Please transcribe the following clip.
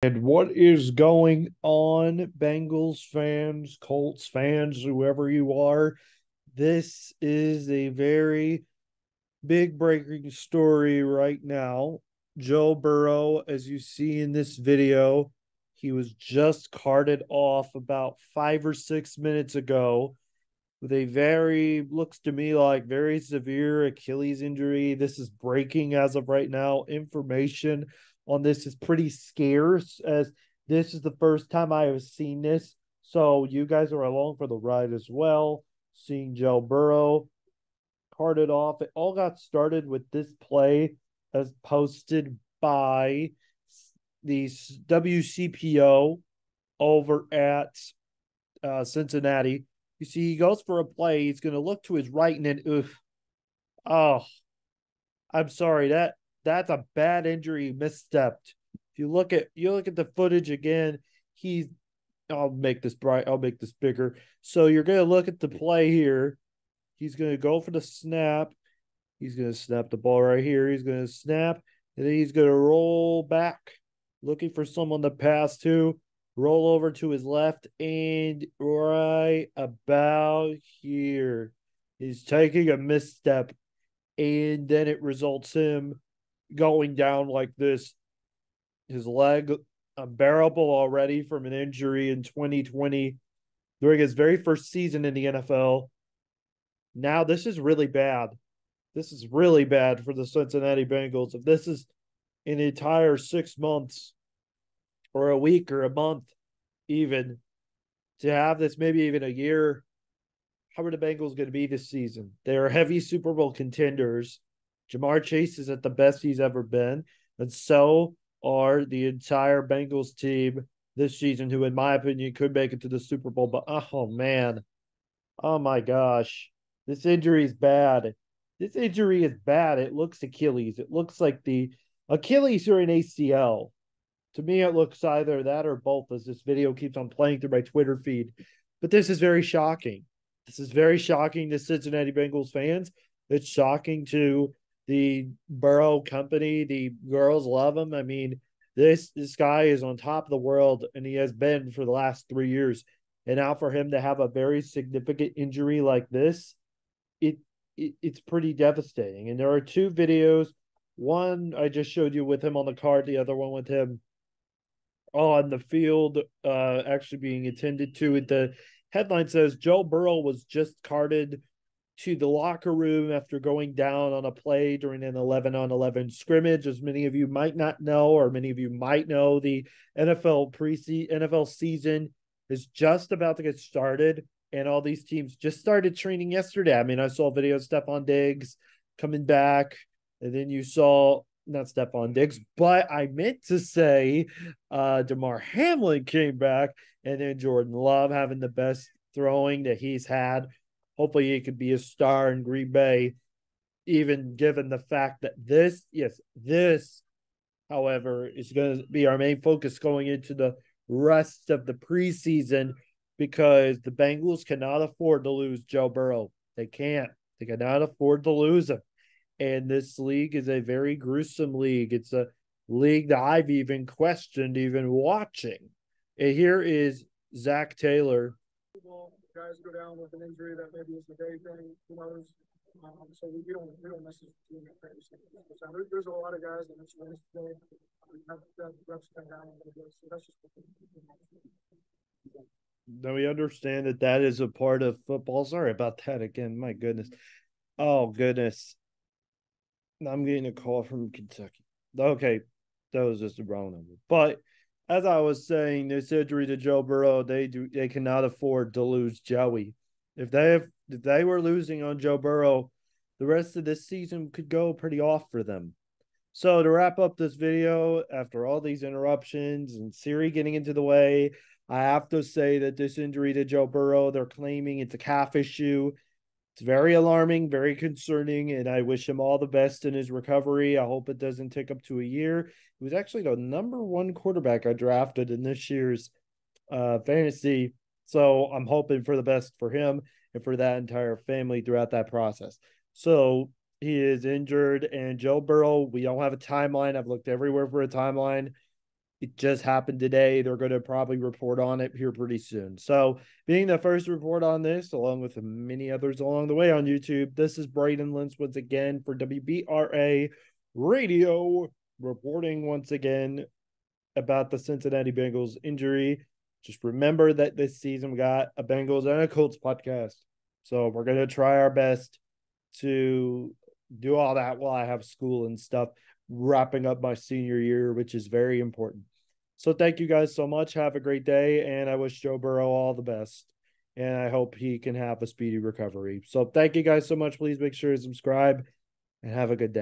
And what is going on, Bengals fans, Colts fans, whoever you are? This is a very big breaking story right now. Joe Burrow, as you see in this video, he was just carted off about 5 or 6 minutes ago with a very severe Achilles injury. This is breaking as of right now. Information on this is pretty scarce, as this is the first time I have seen this. So you guys are along for the ride as well, seeing Joe Burrow carted off. It all got started with this play as posted by the WCPO over at Cincinnati. You see, he goes for a play. He's going to look to his right and then, I'm sorry, that's a bad injury, misstepped. If you look at the footage again, I'll make this bright. I'll make this bigger. So you're going to look at the play here. He's going to go for the snap. He's going to snap the ball right here. He's going to snap, and then he's going to roll back, looking for someone to pass to, roll over to his left, and right about here, he's taking a misstep, and then it results him going down like this. His leg unbearable already from an injury in 2020 during his very first season in the NFL. Now this is really bad. This is really bad for the Cincinnati Bengals. If this is an entire 6 months or a week or a month even, to have this maybe even a year, how are the Bengals going to be this season? They are heavy Super Bowl contenders. Ja'Marr Chase is at the best he's ever been, and so are the entire Bengals team this season, who, in my opinion, could make it to the Super Bowl. But, oh, man. Oh, my gosh. This injury is bad. This injury is bad. It looks Achilles. It looks like the Achilles or an ACL. To me, it looks either that or both, as this video keeps on playing through my Twitter feed. But this is very shocking. This is very shocking to Cincinnati Bengals fans. It's shocking to the Burrow company. The girls love him. I mean, this guy is on top of the world, and he has been for the last 3 years. And now for him to have a very significant injury like this, it's pretty devastating. And there are two videos. One I just showed you with him on the cart, the other one with him on the field actually being attended to. The headline says, Joe Burrow was just carted to the locker room after going down on a play during an 11-on-11 scrimmage. As many of you might not know, or many of you might know, the NFL season is just about to get started, and all these teams just started training yesterday. I mean, I saw a video of Stephon Diggs coming back, and then you saw, not Stephon Diggs, but I meant to say Damar Hamlin came back, and then Jordan Love having the best throwing that he's had. Hopefully he could be a star in Green Bay, even given the fact that this, however, is going to be our main focus going into the rest of the preseason, because the Bengals cannot afford to lose Joe Burrow. They can't. They cannot afford to lose him. And this league is a very gruesome league. It's a league that I've even questioned even watching. And here is Zach Taylor. Guys go down with an injury that maybe is a day thing, who knows? So we don't necessarily do that kind of thing. So there's a lot of guys that miss rest today. We have the reps come down a little bit, so that's just what we're doing. Now we understand that is a part of football. Sorry about that again. My goodness. Oh, goodness. I'm getting a call from Kentucky. Okay, that was just the wrong number. But as I was saying, this injury to Joe Burrow, they cannot afford to lose Joey. If they were losing on Joe Burrow, the rest of this season could go pretty off for them. So to wrap up this video, after all these interruptions and Siri getting into the way, I have to say that this injury to Joe Burrow, they're claiming it's a calf issue. It's very alarming, very concerning, and I wish him all the best in his recovery. I hope it doesn't take up to a year. He was actually the number one quarterback I drafted in this year's fantasy, so I'm hoping for the best for him and for that entire family throughout that process. So he is injured, and Joe Burrow, we don't have a timeline. I've looked everywhere for a timeline. It just happened today. They're going to probably report on it here pretty soon. So being the first to report on this, along with many others along the way on YouTube, this is Brayden Lentz once again for WBRA Radio, reporting once again about the Cincinnati Bengals injury. Just remember that this season we got a Bengals and a Colts podcast. So we're going to try our best to do all that while I have school and stuff, wrapping up my senior year, which is very important. So thank you guys so much. Have a great day, and I wish Joe Burrow all the best, and I hope he can have a speedy recovery. So thank you guys so much. Please make sure to subscribe and have a good day.